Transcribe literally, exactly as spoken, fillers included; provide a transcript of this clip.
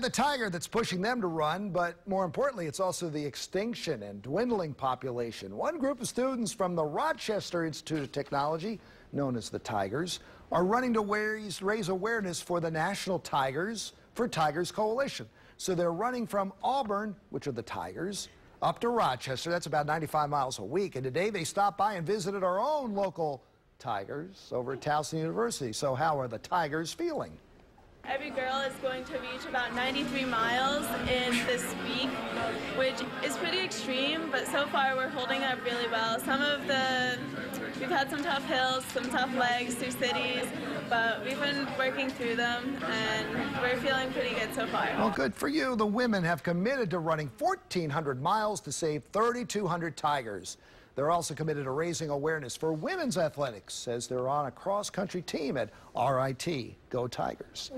The tiger that's pushing them to run, but more importantly, it's also the extinction and dwindling population. One group of students from the Rochester Institute of Technology, known as the Tigers, are running to raise awareness for the National Tigers for Tigers Coalition. So they're running from Auburn, which are the Tigers, up to Rochester. That's about ninety-five miles a week. And today they stopped by and visited our own local Tigers over at Towson University. So how are the Tigers feeling? Every girl is going to reach about ninety-three miles in this week, which is pretty extreme, but so far we're holding up really well. Some of the, we've had some tough hills, some tough legs through cities, but we've been working through them, and we're feeling pretty good so far. Well, good for you. The women have committed to running fourteen hundred miles to save thirty-two hundred tigers. They're also committed to raising awareness for women's athletics, as they're on a cross-country team at R I T. Go Tigers.